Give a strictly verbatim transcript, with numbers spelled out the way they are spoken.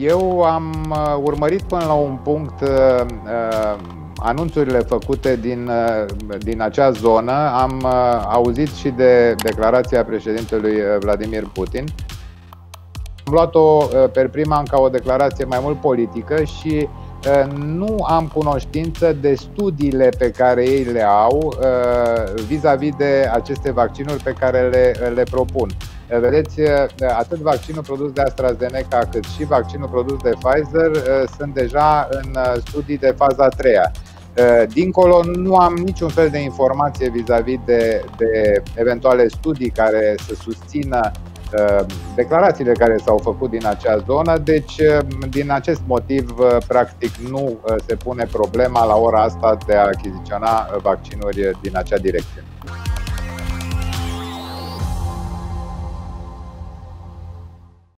Eu am urmărit până la un punct anunțurile făcute din, din acea zonă. Am auzit și de declarația președintelui Vladimir Putin. Am luat-o per prima ca o declarație mai mult politică și nu am cunoștință de studiile pe care ei le au vis-a-vis de aceste vaccinuri pe care le, le propun. Vedeți, atât vaccinul produs de AstraZeneca cât și vaccinul produs de Pfizer sunt deja în studii de faza a treia. Dincolo, nu am niciun fel de informație vis-a-vis de, de eventuale studii care să susțină declarațiile care s-au făcut din acea zonă, deci din acest motiv practic nu se pune problema la ora asta de a achiziționa vaccinuri din acea direcție.